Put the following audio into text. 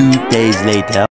2 days later.